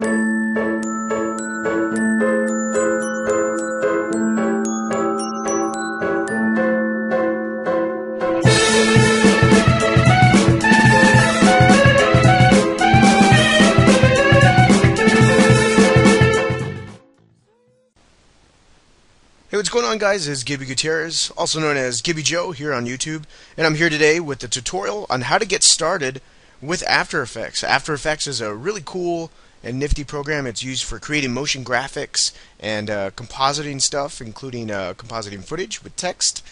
What's going on, guys? It's Gibby Gutierrez, also known as Gibby Joe, here on YouTube, and I'm here today with the tutorial on how to get started with After Effects. After Effects is a really cool and nifty program. It's used for creating motion graphics and compositing stuff, including compositing footage with text.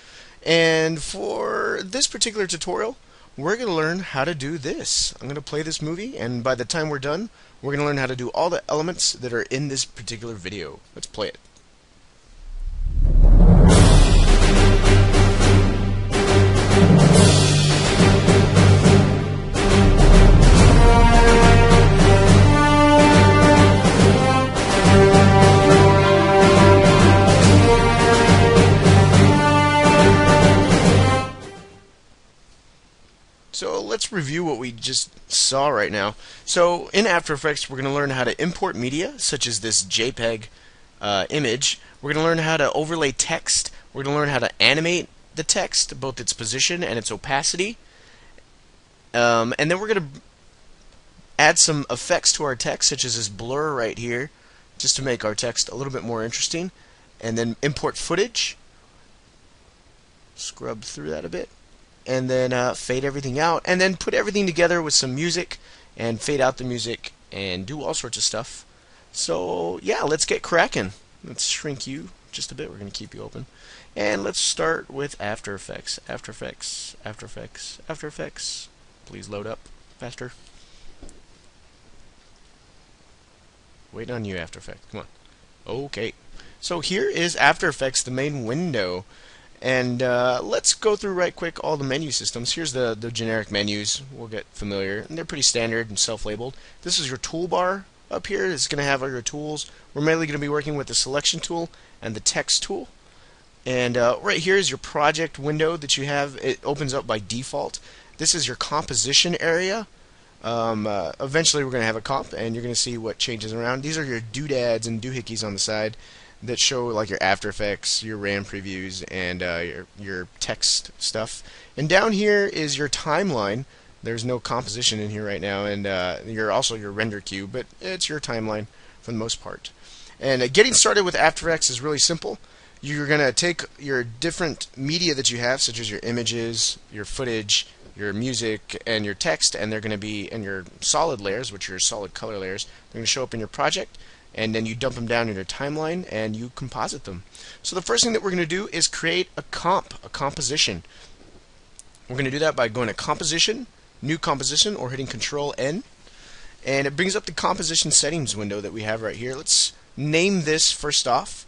And for this particular tutorial, we're going to learn how to do this. I'm going to play this movie, and by the time we're done, we're going to learn how to do all the elements that are in this particular video. Let's play it. So let's review what we just saw right now. So in After Effects, we're going to learn how to import media, such as this JPEG image. We're going to learn how to overlay text. We're going to learn how to animate the text, both its position and its opacity. And then we're going to add some effects to our text, such as this blur right here, just to make our text a little bit more interesting. And then import footage. Scrub through that a bit. And then fade everything out, and then put everything together with some music and fade out the music and do all sorts of stuff. So yeah, let's get cracking. Let's shrink you just a bit. We're going to keep you open. And let's start with After Effects. After Effects, After Effects, After Effects. Please load up faster. Wait on you, After Effects. Come on. Okay. So here is After Effects, the main window. And let's go through right quick all the menu systems. Here's the generic menus. We'll get familiar. And they're pretty standard and self-labeled. This is your toolbar up here. It's going to have all your tools. We're mainly going to be working with the selection tool and the text tool. And right here is your project window that you have. It opens up by default. This is your composition area. Eventually we're going to have a comp, and you're going to see what changes around. These are your doodads and doohickeys on the side that show like your After Effects, your RAM previews, and your text stuff. And down here is your timeline. There's no composition in here right now, and also your render queue, but it's your timeline for the most part. And getting started with After Effects is really simple. You're going to take your different media that you have, such as your images, your footage, your music, and your text, and they're going to be in your solid layers, which are your solid color layers. They're going to show up in your project, and then you dump them down in your timeline and you composite them. So the first thing that we're going to do is create a comp, a composition. We're going to do that by going to Composition, New Composition, or hitting Control-N. And it brings up the Composition Settings window that we have right here. Let's name this first off.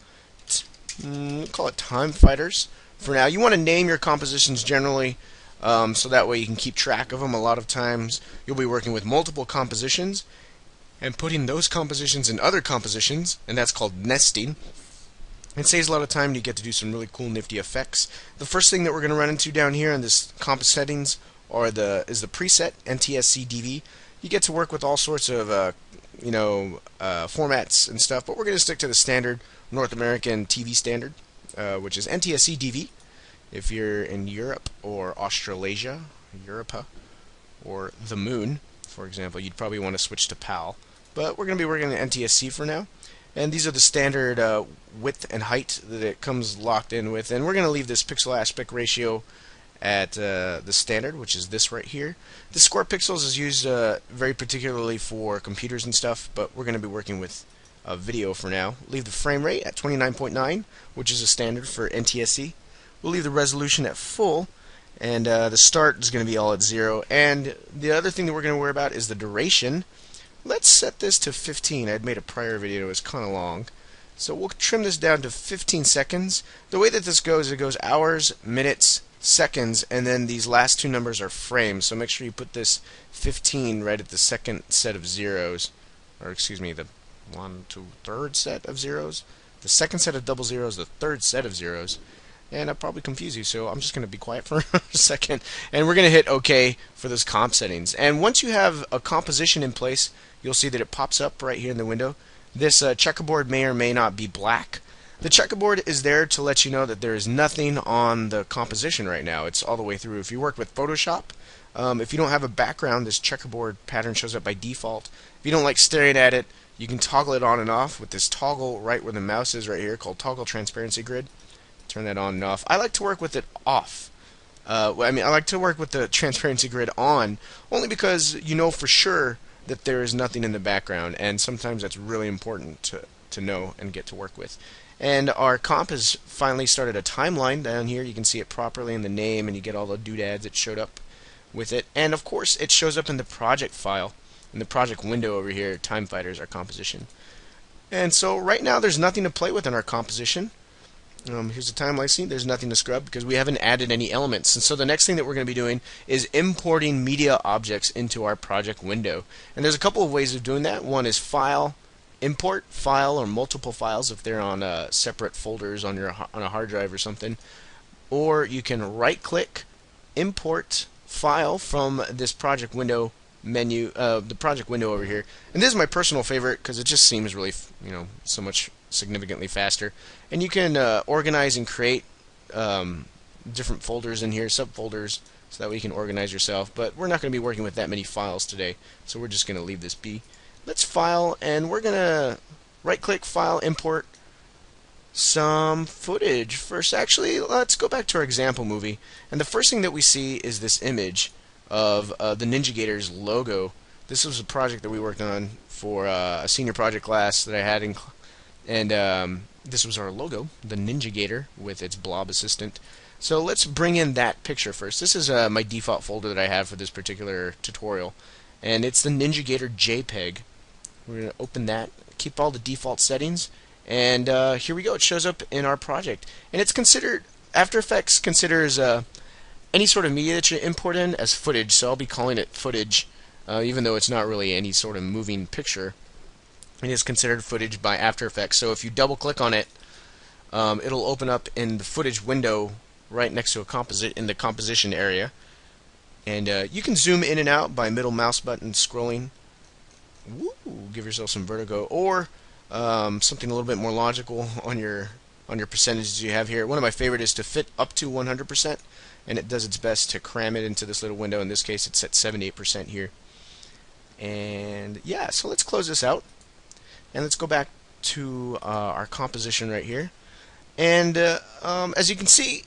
We'll call it Time Fighters for now. You want to name your compositions generally, so that way you can keep track of them. A lot of times you'll be working with multiple compositions and putting those compositions in other compositions, and that's called nesting. It saves a lot of time, and you get to do some really cool, nifty effects. The first thing that we're going to run into down here in this comp settings is the preset NTSC DV. You get to work with all sorts of formats and stuff, but we're going to stick to the standard North American TV standard, which is NTSC DV. If you're in Europe or Australasia, Europa, or the Moon, for example, you'd probably want to switch to PAL. But we're going to be working on NTSC for now. And these are the standard width and height that it comes locked in with. And we're going to leave this pixel aspect ratio at the standard, which is this right here. The square pixels is used very particularly for computers and stuff, but we're going to be working with video for now. Leave the frame rate at 29.9, which is a standard for NTSC. We'll leave the resolution at full. And the start is going to be all at 0. And the other thing that we're going to worry about is the duration. Let's set this to 15. I'd made a prior video. It was kind of long. So we'll trim this down to 15 seconds. The way that this goes, it goes hours, minutes, seconds, and then these last two numbers are frames. So make sure you put this 15 right at the second set of zeros. Or excuse me, the 1, 2, 3rd set of zeros. The second set of double zeros, the third set of zeros. And I'll probably confuse you, so I'm just going to be quiet for a second. And we're going to hit OK for those comp settings. And once you have a composition in place, you'll see that it pops up right here in the window. This checkerboard may or may not be black. The checkerboard is there to let you know that there is nothing on the composition right now. It's all the way through. If you work with Photoshop, if you don't have a background, this checkerboard pattern shows up by default. If you don't like staring at it, you can toggle it on and off with this toggle right where the mouse is right here called Toggle Transparency Grid. Turn that on and off. I like to work with it off. I like to work with the transparency grid on, only because you know for sure that there is nothing in the background, and sometimes that's really important to know and get to work with. And our comp has finally started a timeline down here. You can see it properly in the name, and you get all the doodads that showed up with it. And of course, it shows up in the project file, in the project window over here. Time Fighters, our composition. And so right now, there's nothing to play with in our composition. Here's the time licensing. There's nothing to scrub because we haven't added any elements. And so the next thing that we're going to be doing is importing media objects into our project window. And there's a couple of ways of doing that. One is file, import file, or multiple files if they're on separate folders on a hard drive or something. Or you can right-click, import file from this project window menu, the project window over here. And this is my personal favorite because it just seems really, so much significantly faster. And you can organize and create different folders in here, subfolders, so that way you can organize yourself. But we're not going to be working with that many files today, so we're just going to leave this be. Let's file, and we're going to right-click, file, import some footage. First, actually, let's go back to our example movie. And the first thing that we see is this image of the Ninja Gators logo. This was a project that we worked on for a senior project class that I had in class. And this was our logo, the Ninja Gator with its blob assistant. So let's bring in that picture first. This is my default folder that I have for this particular tutorial. And it's the Ninja Gator JPEG. We're going to open that, keep all the default settings. And here we go. It shows up in our project. And it's considered, After Effects considers any sort of media that you import in as footage. So I'll be calling it footage, even though it's not really any sort of moving picture. It is considered footage by After Effects. So if you double click on it, it'll open up in the footage window right next to a composite in the composition area. And you can zoom in and out by middle mouse button scrolling. Woo, give yourself some vertigo, or something a little bit more logical on your percentages you have here. One of my favorite is to fit up to 100%, and it does its best to cram it into this little window. In this case, it's at 78% here. And yeah, so let's close this out. And let's go back to our composition right here. And as you can see,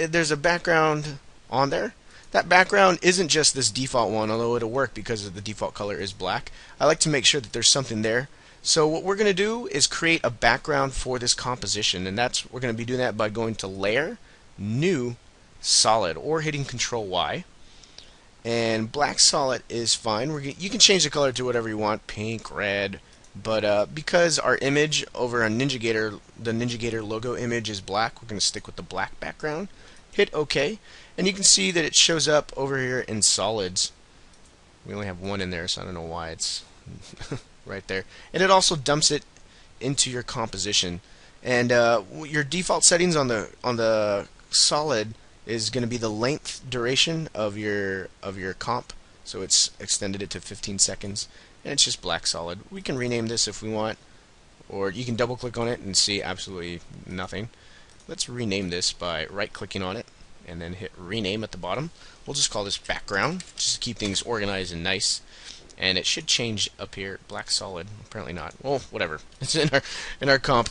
there's a background on there. That background isn't just this default one, although it'll work because the default color is black. I like to make sure that there's something there. So what we're going to do is create a background for this composition, and that's we're going to be doing that by going to Layer, New, Solid, or hitting Control-Y. And black solid is fine. You can change the color to whatever you want, pink, red. But because our image over on Ninja Gator, the Ninja Gator logo image is black, we're going to stick with the black background. Hit OK. And you can see that it shows up over here in solids. We only have one in there, so I don't know why it's right there. And it also dumps it into your composition. And your default settings on the solid is going to be the length duration of your comp. So it's extended it to 15 seconds. And it's just black solid. We can rename this if we want, or you can double click on it and see absolutely nothing. Let's rename this by right clicking on it and then hit rename at the bottom. We'll just call this background just to keep things organized and nice. And it should change up here, black solid, apparently not. Well, whatever. It's in our comp.